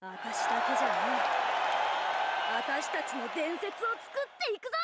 私だけじゃない。私たちの伝説を作っていくぞ。